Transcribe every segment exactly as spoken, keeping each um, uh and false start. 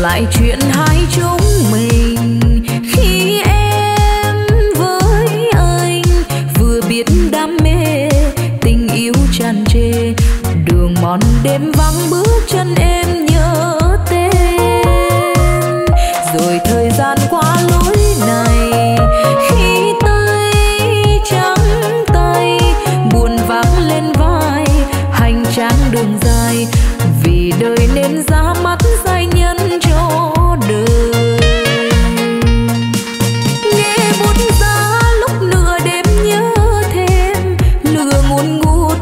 lại chuyện hai chúng mình. Khi em với anh vừa biết đam mê, tình yêu tràn trề, đường mòn đêm vắng bước chân em nhớ tên. Rồi thời gian qua lối này, khi tay trắng tay buồn vác lên vai, hành trang đường dài vì đời nên ra mắt giai nhân cho đời. Nghe buốt giá lúc nửa đêm nhớ thêm, lửa ngùn ngút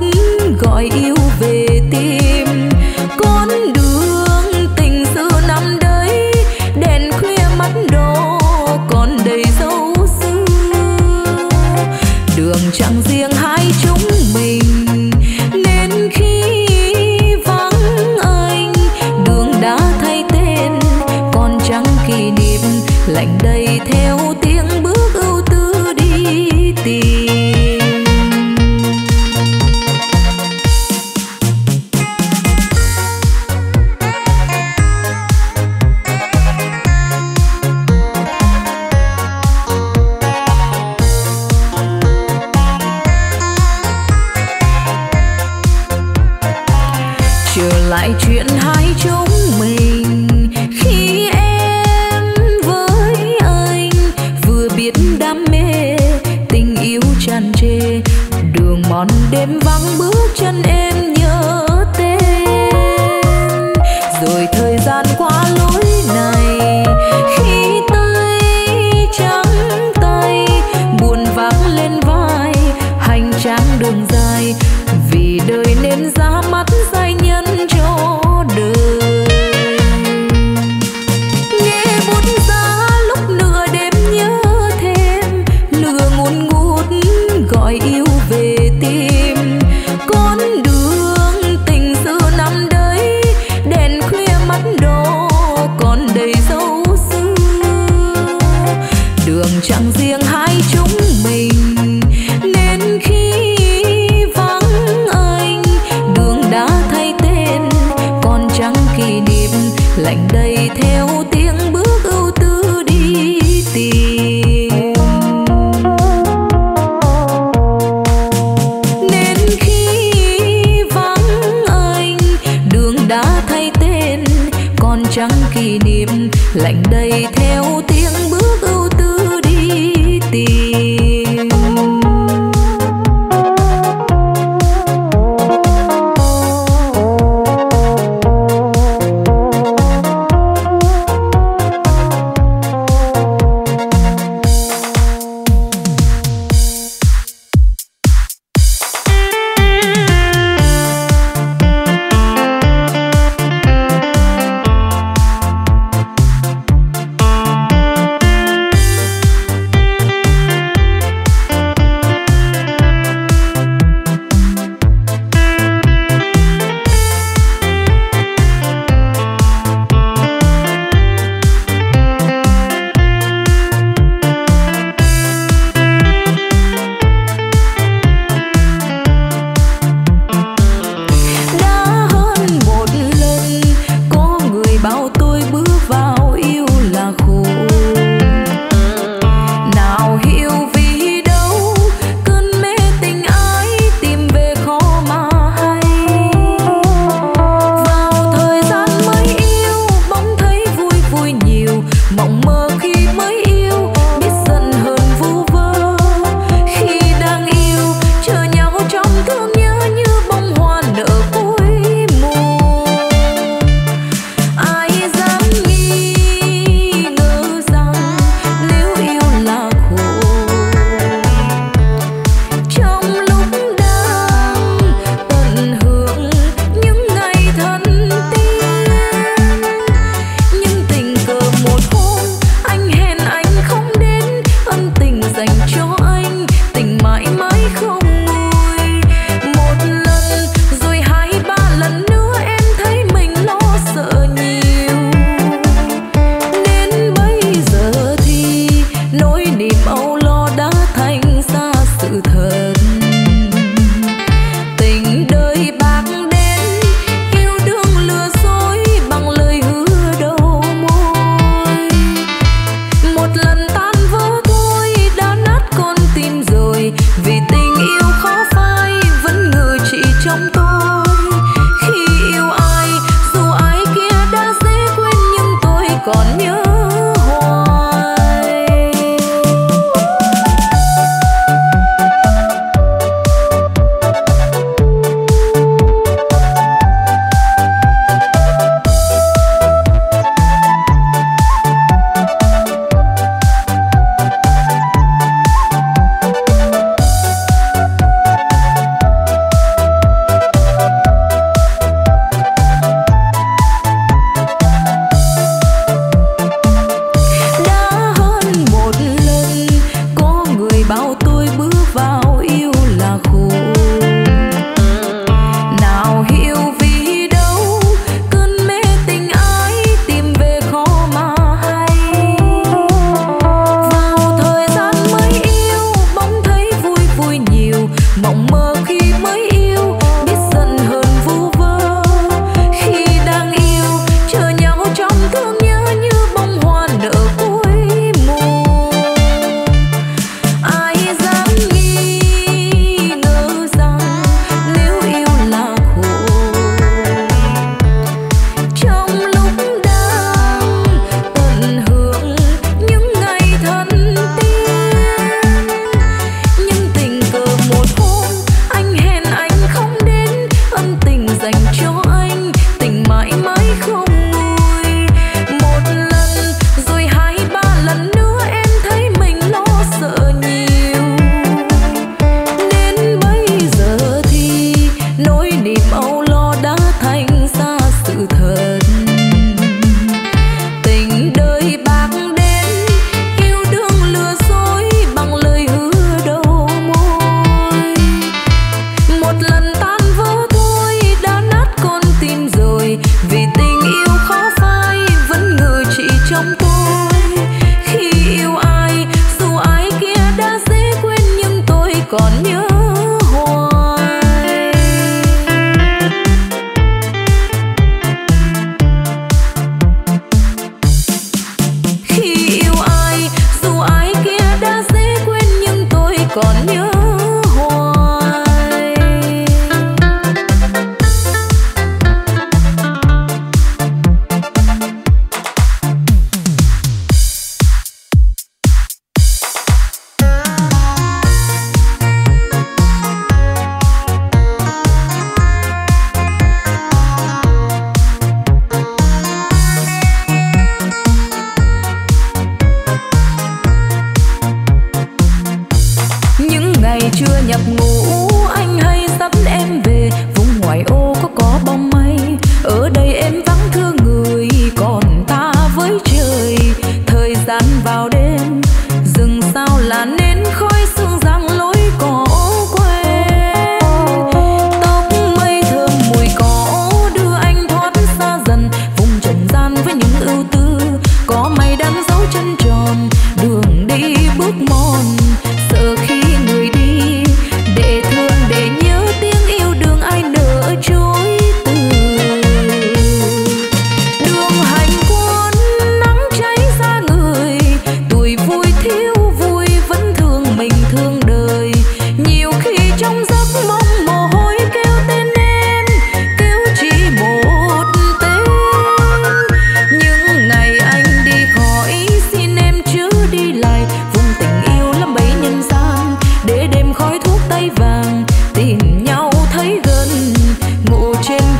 gọi yêu về tim. Con đường tình xưa năm đấy, đèn khuya mắt đỏ còn đầy dấu xưa. Đường chẳng riêng hai chúng mình, nên khi lạnh đầy theo tiếng bước ưu tư đi tìm. Trở lại chuyện hai chúng mình. Đường mòn đêm vắng bước chân em nhớ tên. Rồi thời gian qua lối này, khi tay trắng tay buồn vác lên vai, hành trang đường dài vì đời nên ra mắt giai nhân cho đời. Nghe buốt giá lúc nửa đêm nhớ thêm, lửa ngùn ngút gọi yêu về tim. Con đường tình xưa năm đấy, đèn khuya mắt đỏ còn đầy dấu xưa. Đường chẳng riêng hai chúng mình, nên khi vắng anh đường đã thay tên. Con trắng kỷ niệm lạnh đầy theo tiếng bước ưu tư đi tìm. Con trắng kỷ niệm lạnh đầy theo tiếng bước ưu tư đi tìm.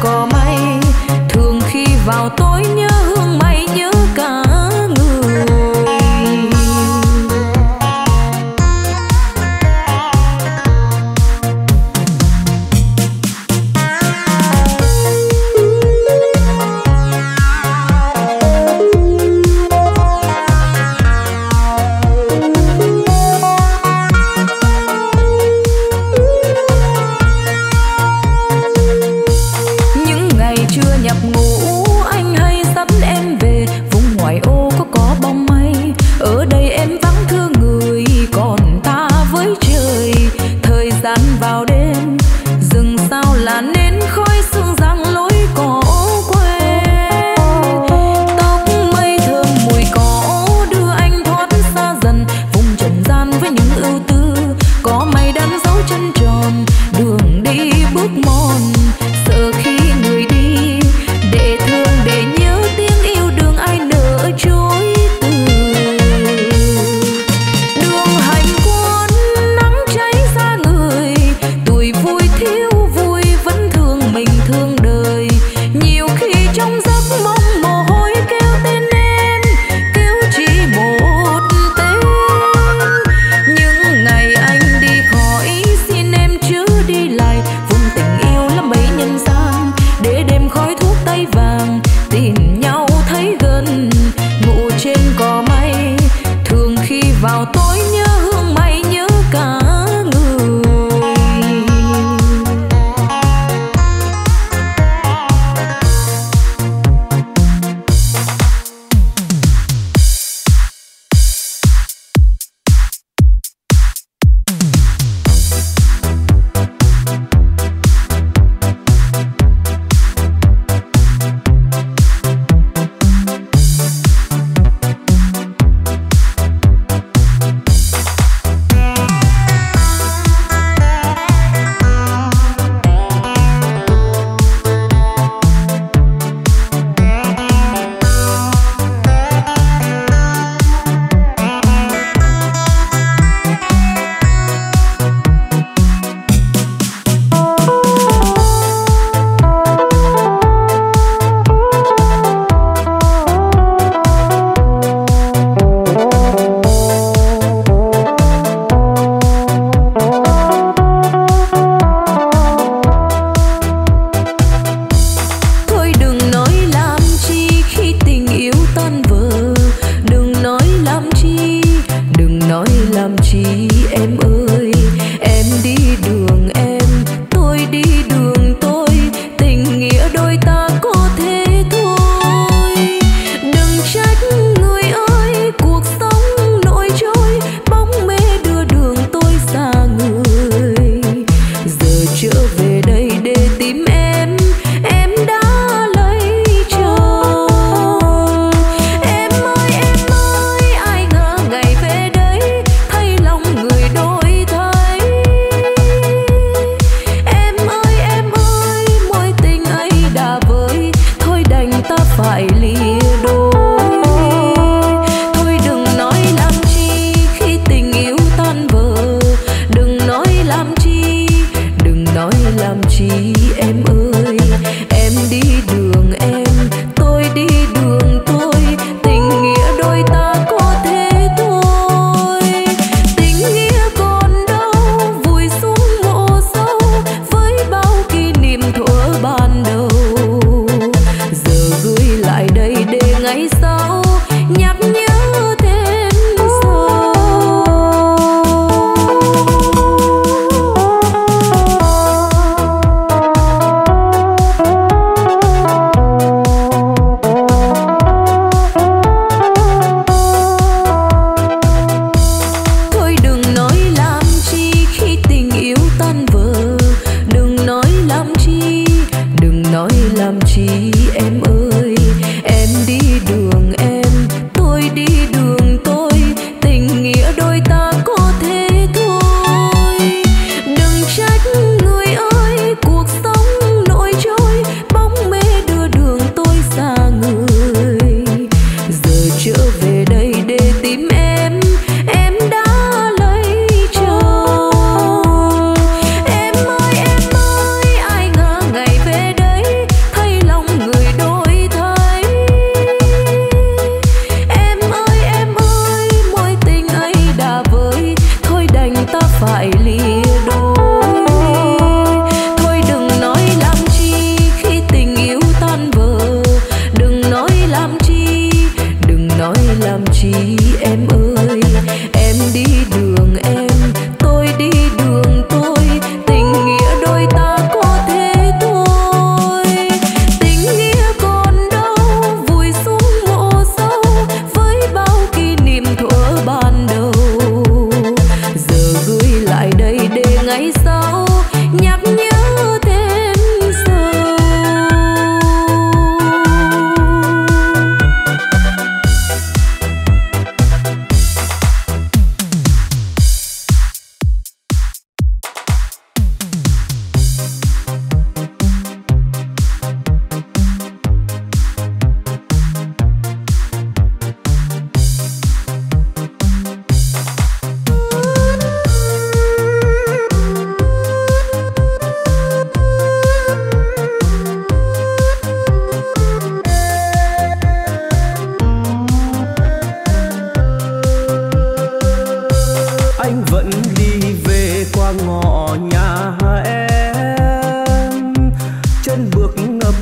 cỏ may, thường khi vào tối nhớ hương mây nhớ cả người.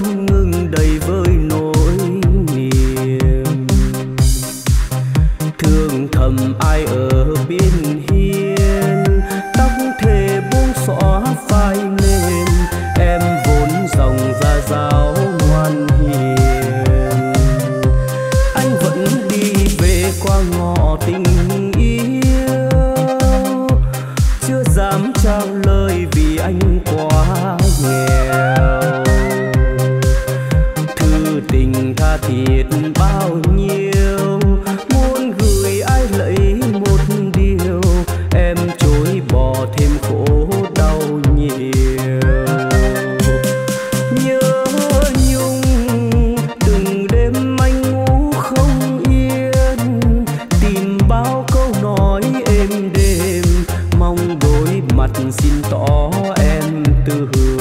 ngưng đầy với nỗi niềm thương thầm ai ở bên hiên, tóc thề buông xõa phai mềm, em vốn dòng ra giáo ngoan hiền. Anh vẫn đi về qua ngõ tình yêu, chưa dám trao lời vì anh quá nghèo. Thư tình tha thiết bao nhiêu, muốn gửi ai lấy một điều, em chối bỏ thêm khổ đau nhiều. Nhớ nhung từng đêm anh ngủ không yên, tìm bao câu nói êm đềm, mong đôi mặt xin tỏ em từ hương.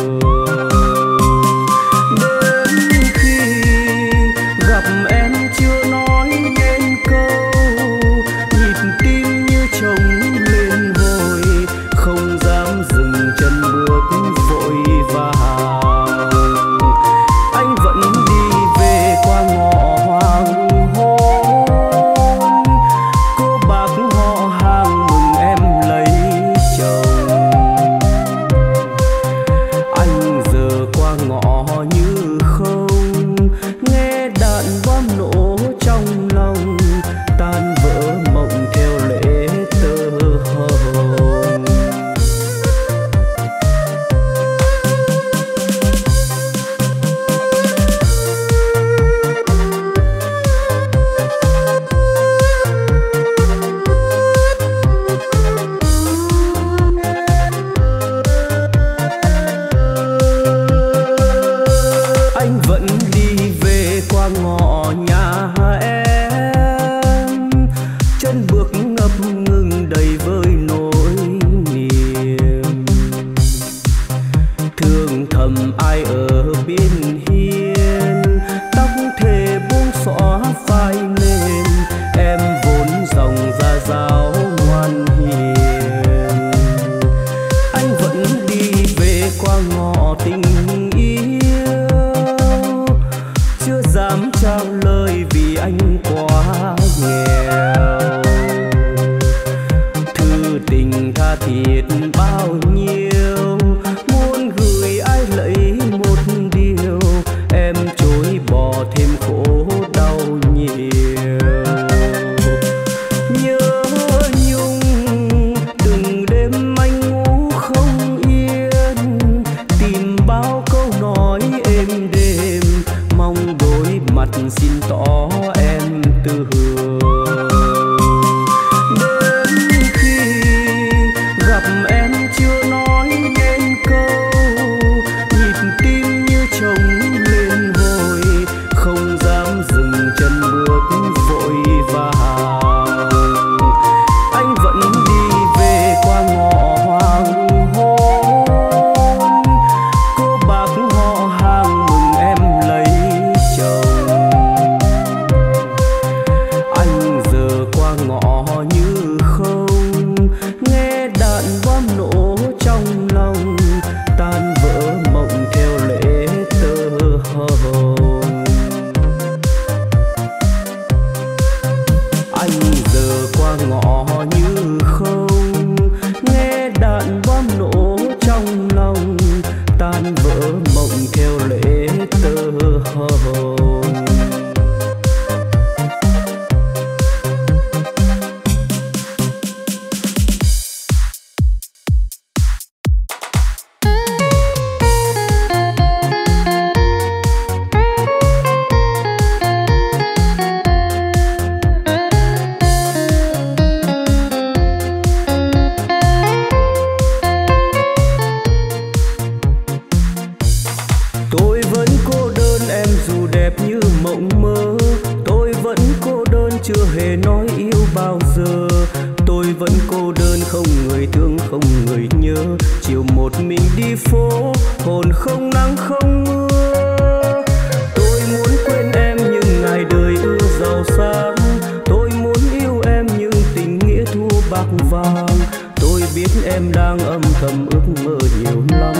Ước mơ nhiều lắm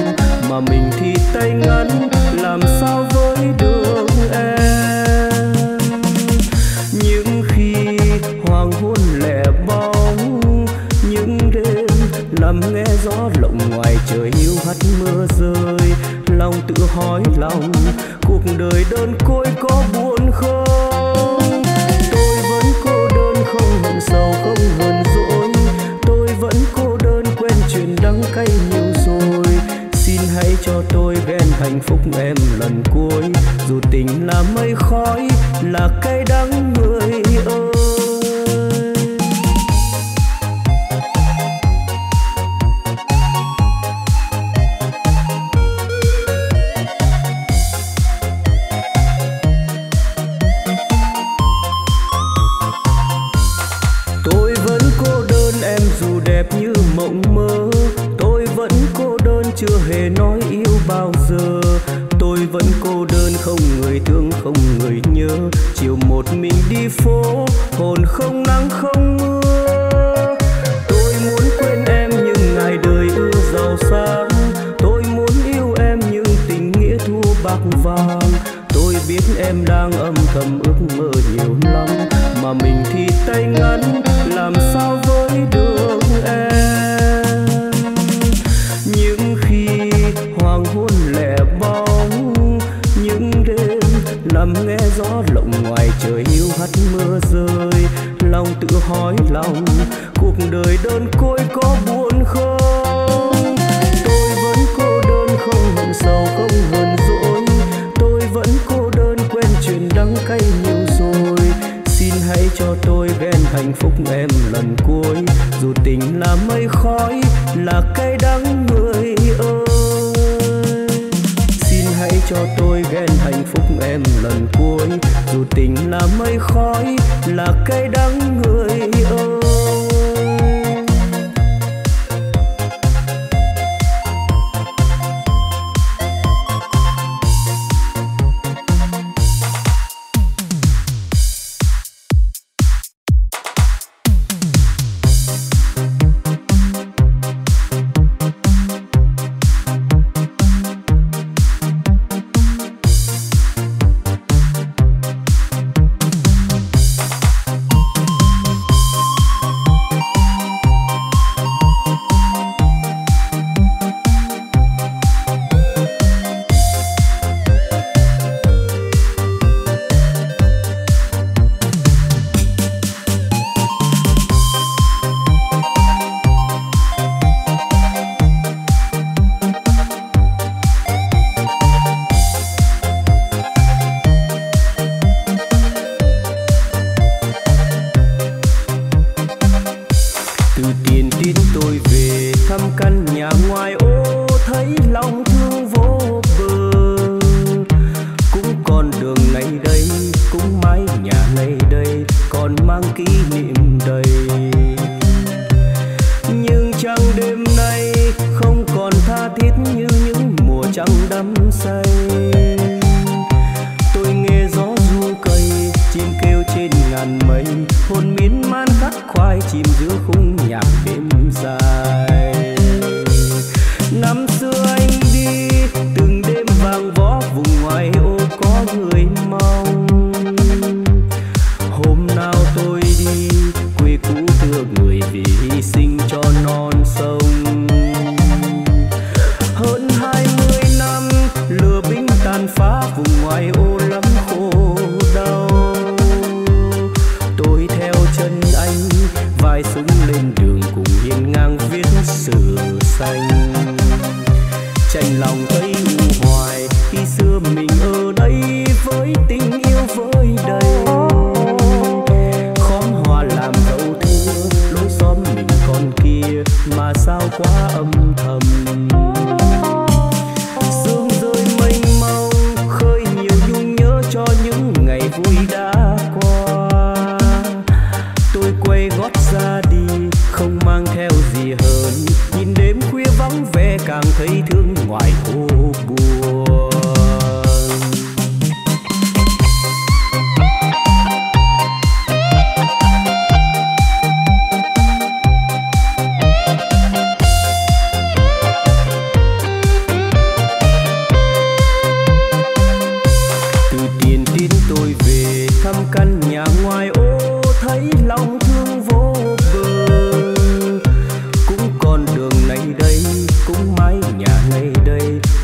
mà mình thì tay ngắn, làm sao vơi lòng, cuộc đời đơn côi có buồn không? Tôi vẫn cô đơn không hận sầu không hờn dỗi, tôi vẫn cô đơn quen chuyện đắng cay nhiều rồi. Xin hãy cho tôi ghen hạnh phúc em lần cuối, dù tình là mây khói là cay đắng người ơi. Chưa hề nói yêu bao giờ, tôi vẫn cô đơn không người thương không người nhớ. Chiều một mình đi phố, hồn không nắng không mưa. Tôi muốn quên em nhưng ngày đời ưa giàu sang, tôi muốn yêu em nhưng tình nghĩa thua bạc vàng. Tôi biết em đang âm thầm ước mơ nhiều lắm, mà mình thì tay ngắn làm sao với được em. Hoàng hôn lẻ bóng những đêm nằm nghe gió lộng ngoài trời hiu hắt mưa rơi, lòng tự hỏi lòng cuộc đời đơn côi có buồn không? Tôi vẫn cô đơn không hận sầu không hờn dỗi, tôi vẫn cô đơn quen chuyện đắng cay nhiều rồi. Xin hãy cho tôi ghen hạnh phúc em lần cuối, dù tình là mây khói là cay đắng người ơi. Hãy cho tôi ghen hạnh phúc em lần cuối, dù tình là mây khói là cay đắng người ơi. Đây cũng mái nhà ngày đây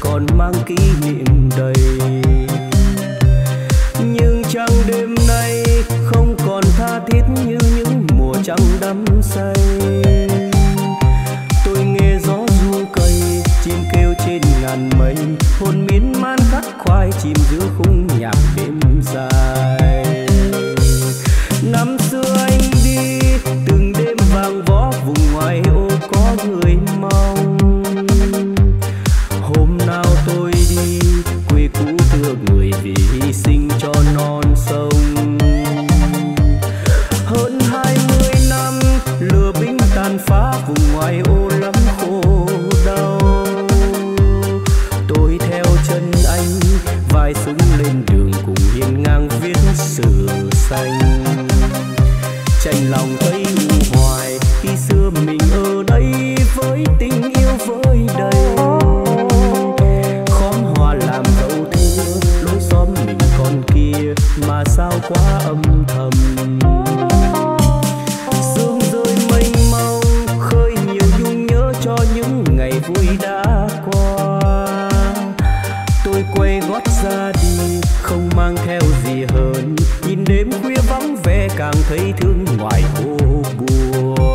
còn mang kỷ niệm đầy. chẳng đắm say. Tôi nghe gió ru cây, chim kêu trên ngàn mây, hồn miên man khát khoai chìm giữa khung nhạc đêm dài. Năm xưa anh đi từng đêm vàng vó vùng ngoài ô có người mong. Hôm nào tôi đi quê cũ thưa người vì hy sinh cho non sông. Hơn hai mươi năm lửa binh tàn phá vùng ngoài ô lắm khổ đau. Tôi theo chân anh vai súng lên đường cùng hiên ngang viết sử xanh. Chành lòng thấy u hoài khi xưa mình ở đây với tình yêu với đầy. Khóm hoa làm dấu thưa lối xóm mình còn kia mà sao quá âm thầm. Sương rơi mênh mông khơi nhiều nhung nhớ cho những ngày vui đã qua. Tôi quay gót ra đi không mang theo gì hơn, nhìn đêm khuya vắng vẻ càng thấy thương ngoài ô buồn.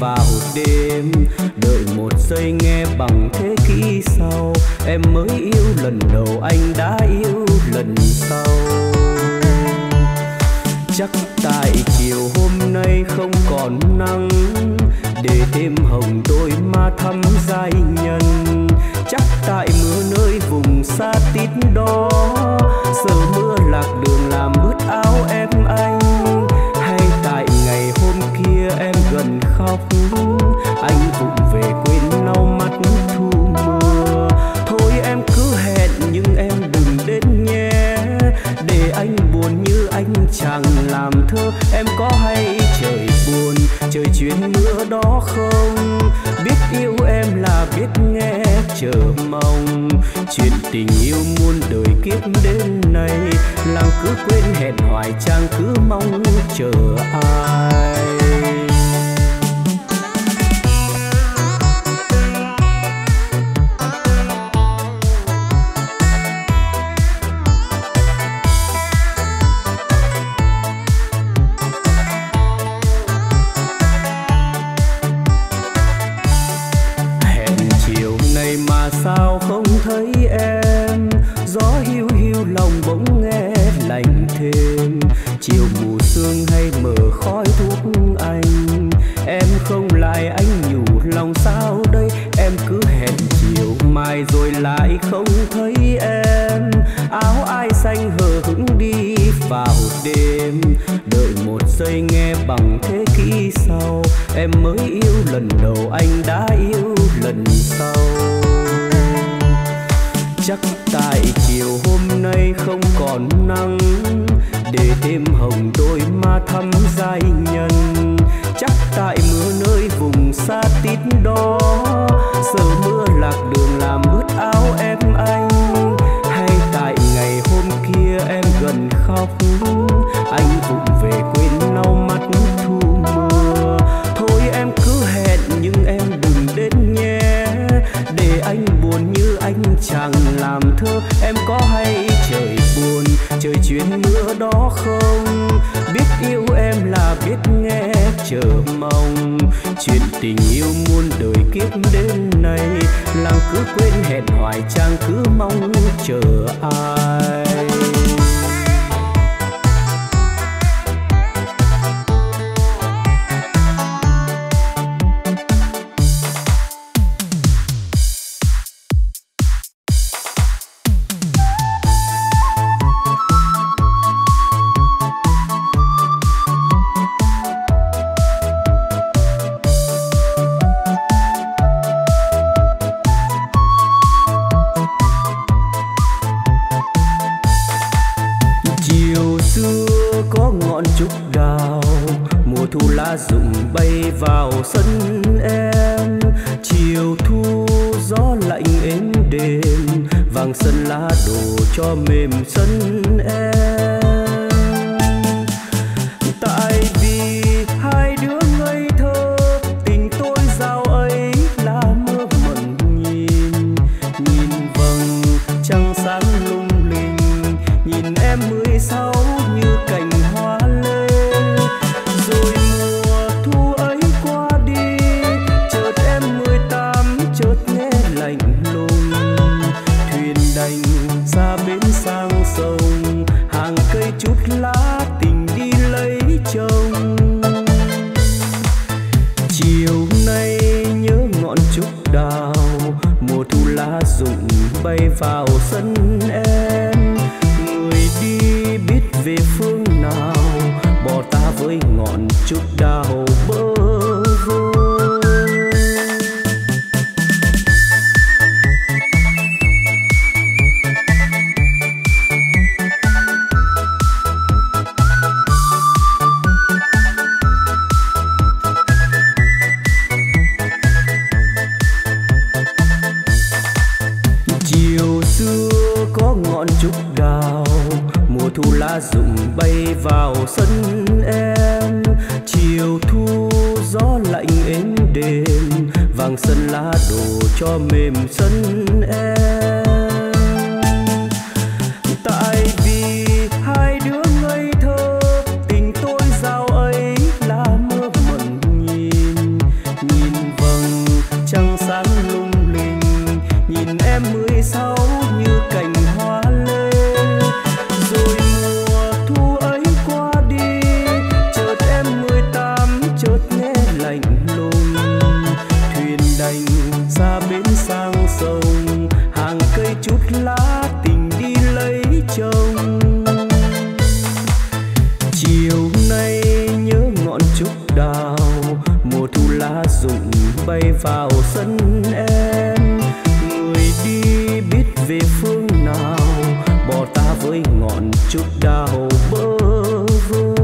vào đêm, đợi một giây nghe bằng thế kỷ sau, em mới yêu lần đầu anh đã yêu lần sau. Chắc tại chiều hôm nay không còn nắng, để đêm hồng đôi má thắm giai nhân. Chắc tại mưa nơi vùng xa tít đó, giờ mưa lạc đường làm ướt áo em anh. Hay tại ngày hôm kia em gần khóc, anh cũng về quên lau mắt thu mưa. Thôi em cứ hẹn nhưng em đừng đến nhé, để anh buồn như anh chẳng làm thơ. Em có hay trời buồn, trời chuyến mưa đó không? Biết yêu em là biết nghe chờ mong, chuyện tình yêu muôn đời kiếp đến nay, làng cứ quên hẹn hoài chàng cứ mong chờ ai. Sao không thấy em, gió hiu hiu lòng bỗng nghe lạnh thêm. Chiều mù sương hay mờ khói thuốc anh, em không lại anh nhủ lòng sao đây. Em cứ hẹn chiều mai rồi lại không thấy em, áo ai xanh hờ hững đi vào đêm, đợi một giây nghe bằng thế kỷ sau, em mới yêu lần đầu anh đã yêu lần sau. Chắc tại chiều hôm nay không còn nắng, để đêm hồng đôi má thắm giai nhân. Chắc tại mưa nơi vùng xa tít đó, giờ mưa lạc đường làm ướt áo em anh. Hay tại ngày hôm kia em gần khóc, anh cũng về quên lau mắt thu mưa. Thôi em cứ hẹn nhưng em đừng đến nhé, để anh buồn như anh chẳng làm thơ. Em có hay trời buồn, trời chuyến mưa đó không? Biết yêu em là biết nghe chờ mong, chuyện tình yêu muôn đời kiếp đến nay, làng cứ quên hẹn hoài chàng cứ mong chờ ai. Rụng bay vào sân em, chiều thu gió lạnh êm đềm, vàng sân lá đổ cho mềm sân em. Tại vì hai đứa ngây thơ, tình tôi giao ấy là mơ mộng nhìn. Nhìn vầng trăng sáng lung linh, nhìn em mười sáu như cành hoa lên. Ra bến sang sông, hàng cây chút lá tình đi lấy chồng. Chiều nay nhớ ngọn trúc đào, mùa thu lá rụng bay vào sân em. Người đi biết về phương nào, bỏ ta với ngọn trúc đào bơ vơ. Thu lá rụng bay vào sân em, chiều thu gió lạnh êm đềm, vàng sân lá đổ cho mềm sân em. Tại vì hai đứa ngây thơ, tình tôi giao ấy là mơ mộng nhìn. dụng bay vào sân em. Người đi biết về phương nào, bỏ ta với ngọn trúc đào bơ vơ.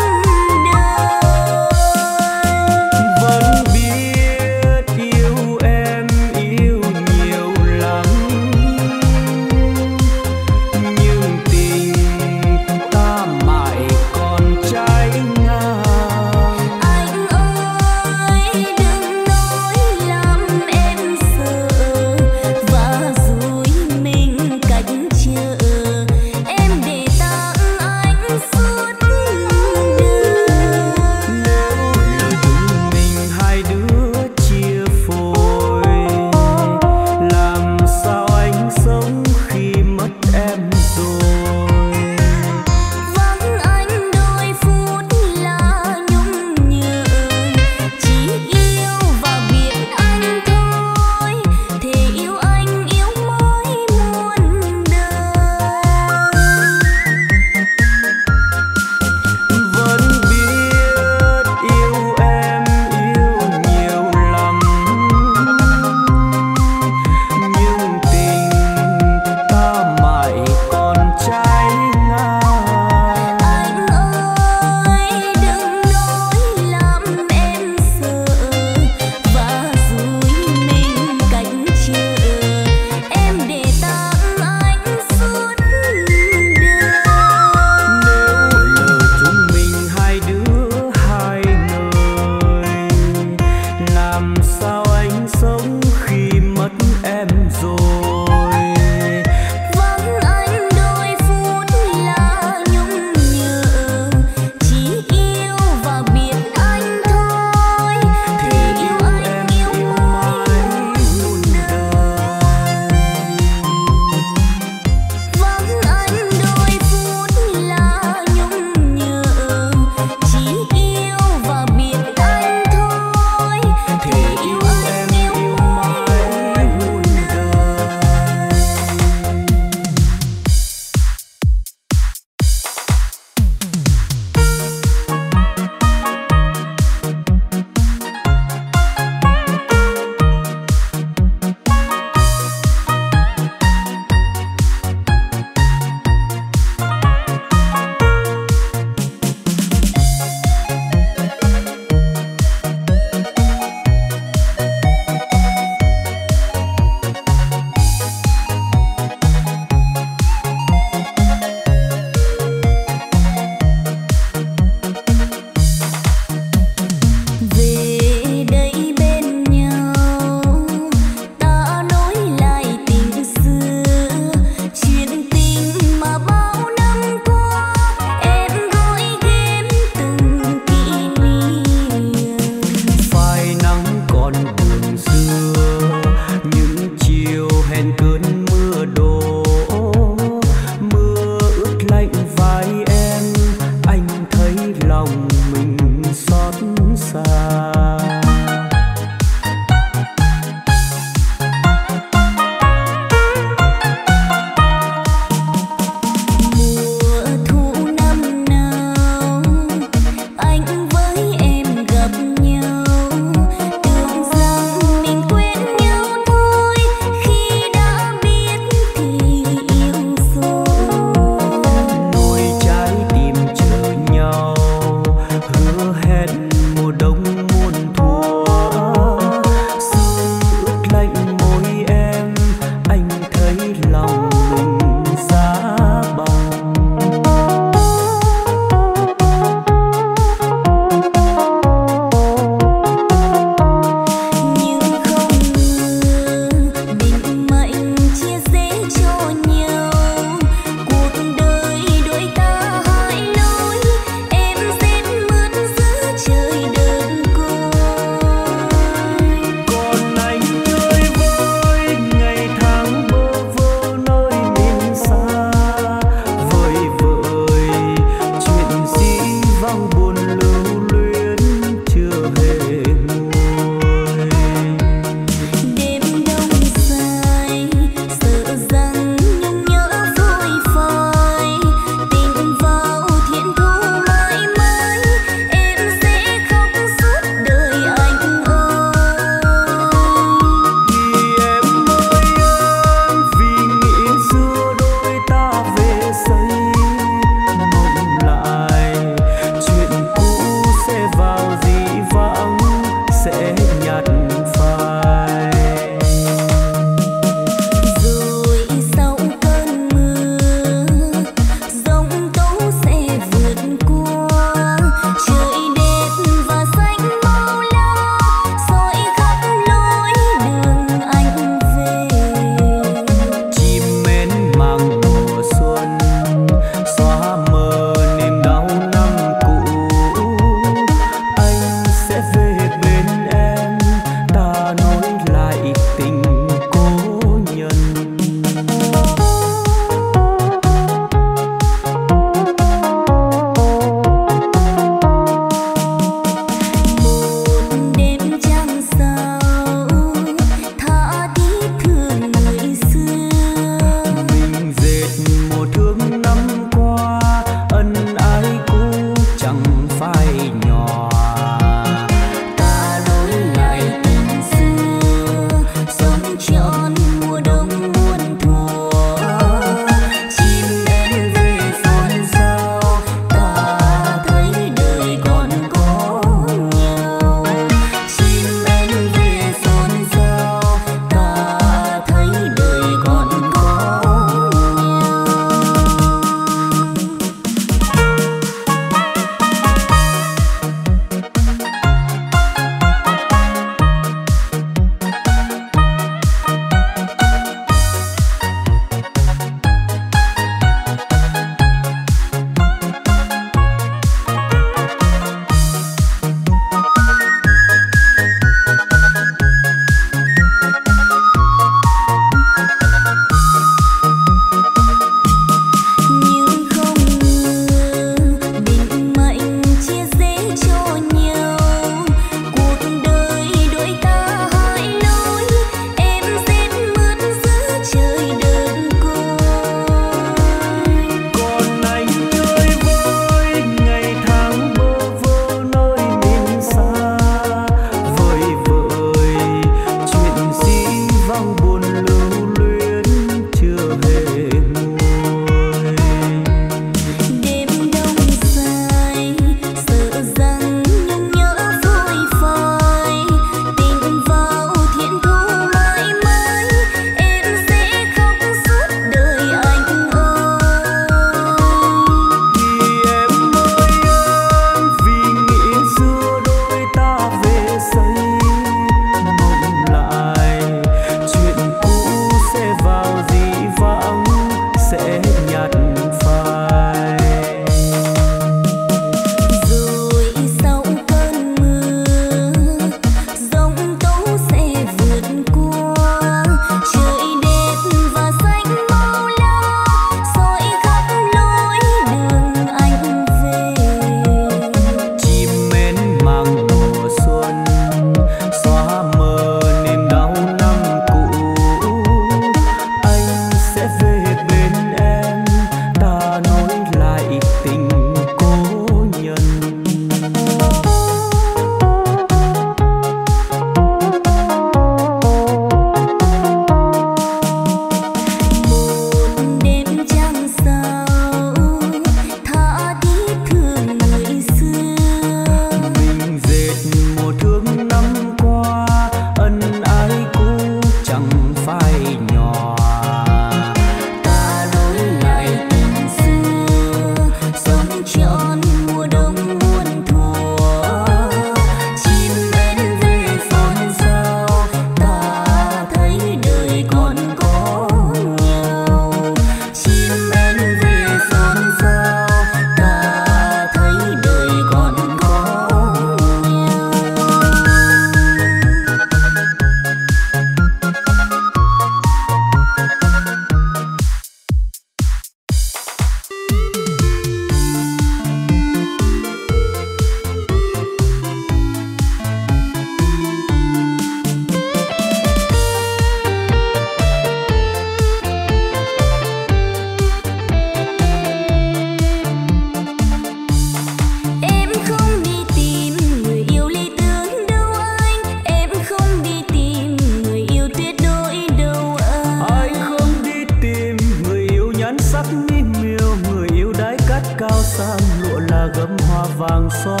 sang lụa là gấm hoa vàng son.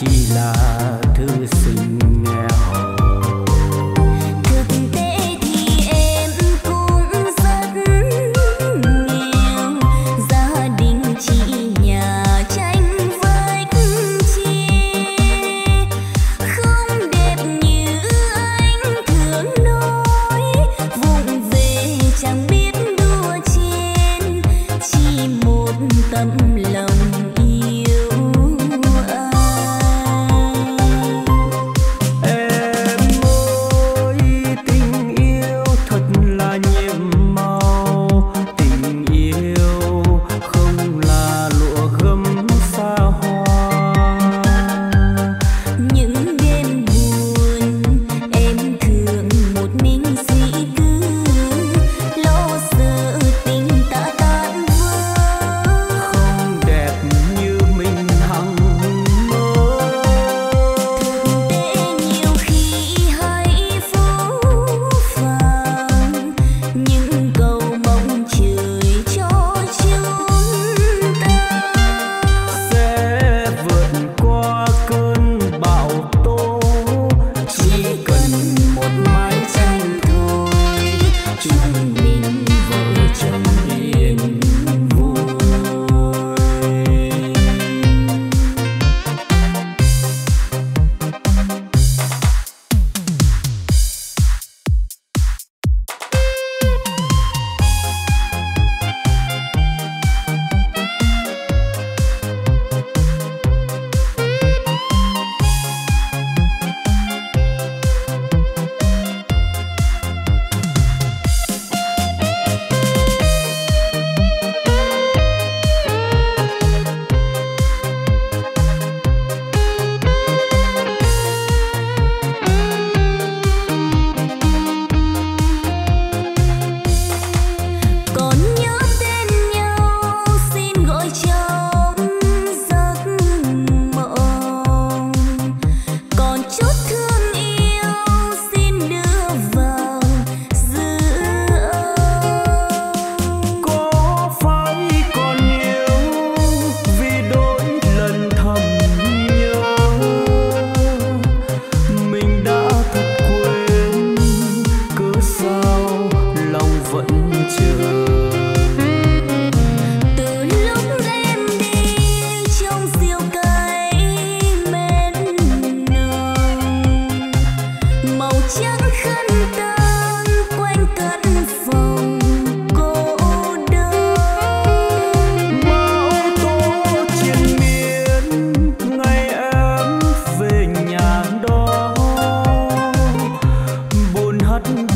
chỉ là thư sinh nghèo. Thực tế thì em cũng rất nghèo, gia đình chỉ nhà tranh vách chê, không đẹp như anh thường nói, vùng về chẳng biết đua chen, chỉ một tâm lòng. Hãy subscribe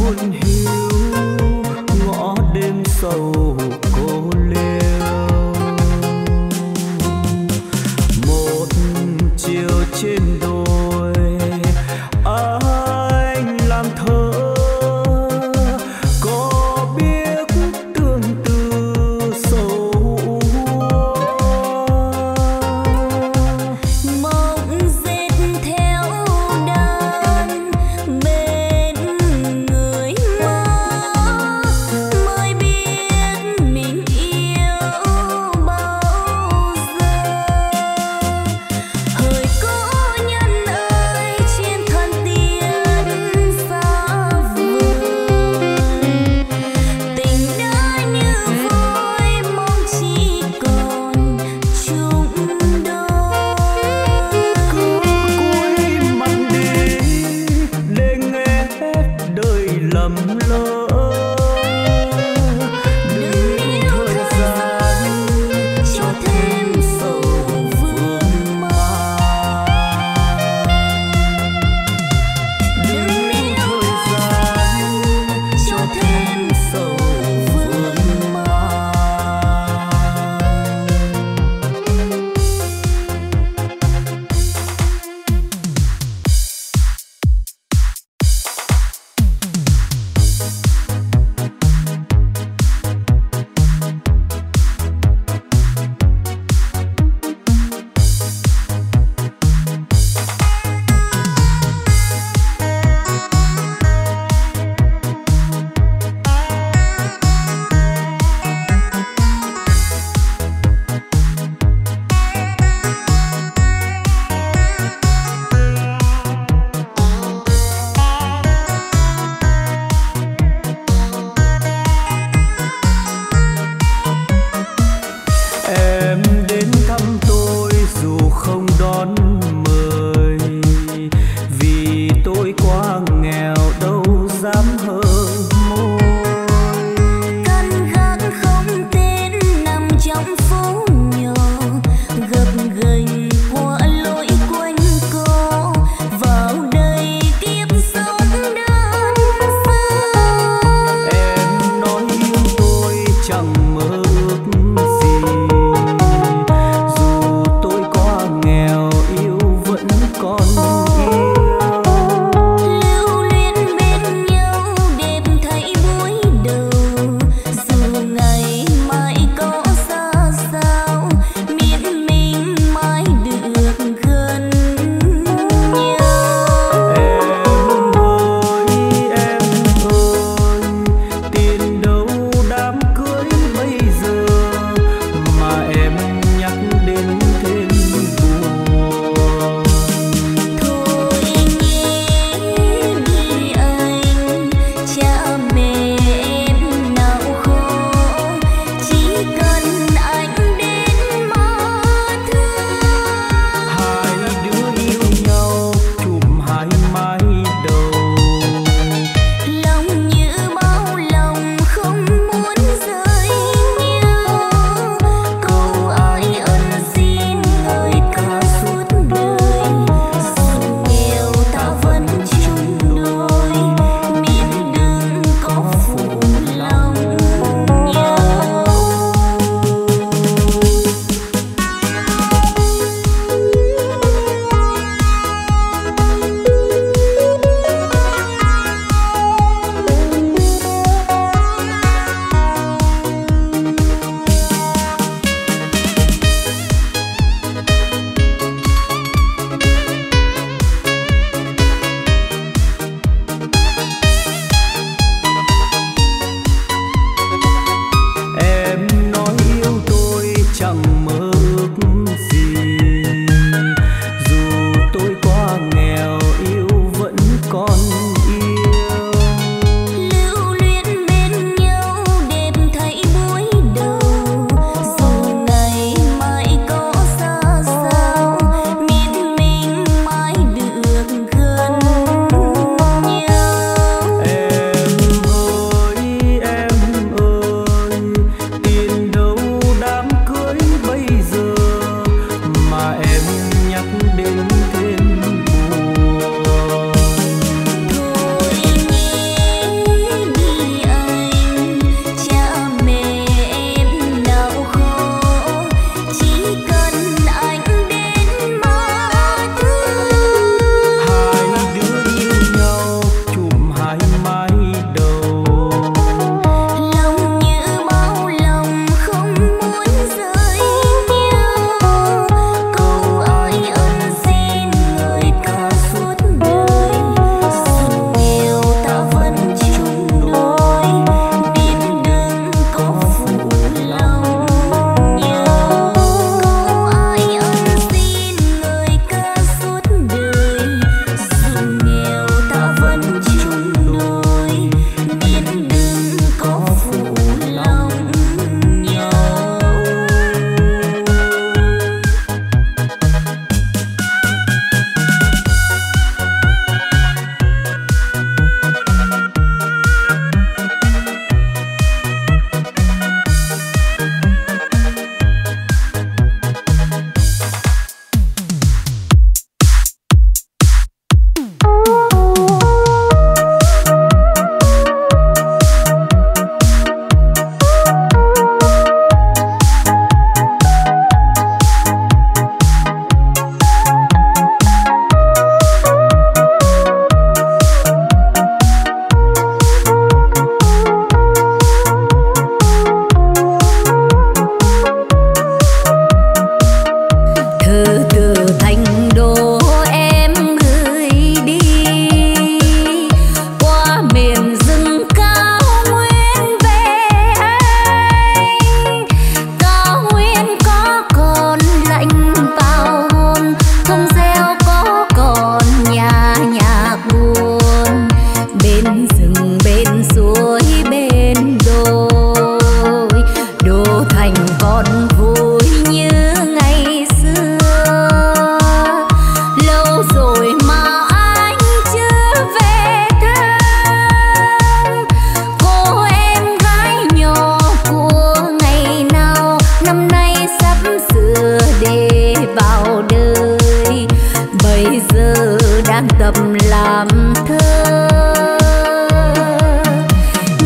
đang tập làm thơ.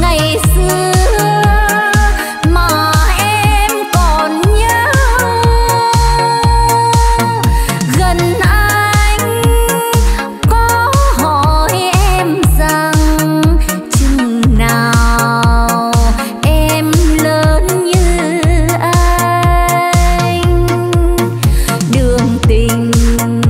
Ngày xưa mà em còn nhớ, gần anh có hỏi em rằng chừng nào em lớn như anh. Đường tình em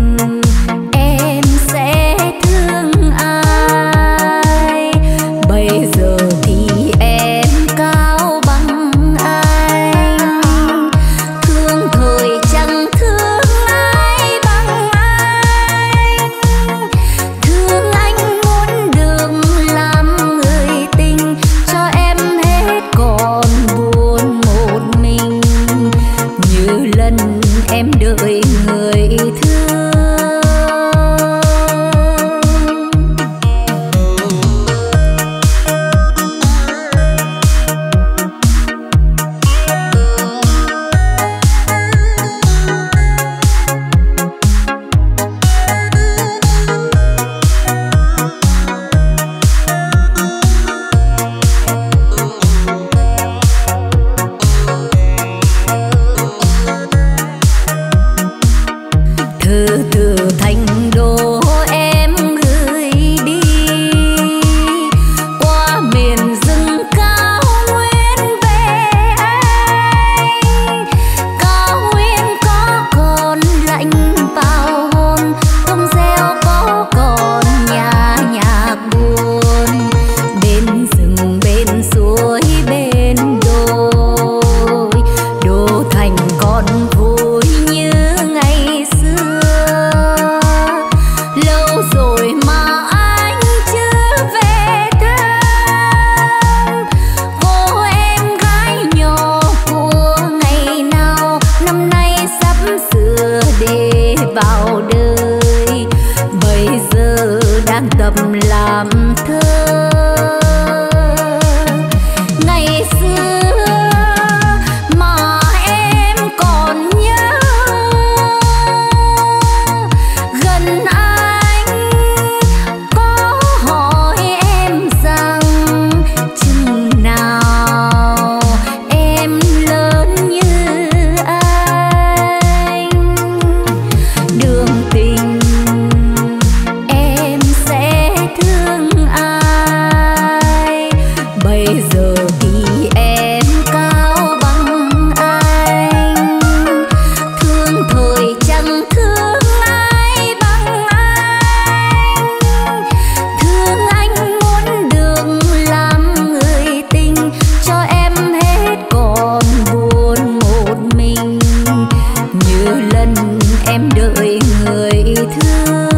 đợi người thương. Từ từ thành đô em gửi đi, qua miền rừng cao nguyên về anh. Cao nguyên có còn lạnh vào hôm, không reo có còn nhà nhạc buồn. Bên rừng bên suối bên đồi, đô thành còn vui như ngày xưa. Vào đời bây giờ đang tập làm thơ. Ngày xưa mà em còn nhớ, gần anh có hỏi em rằng chừng nào em lớn như em đợi người thương.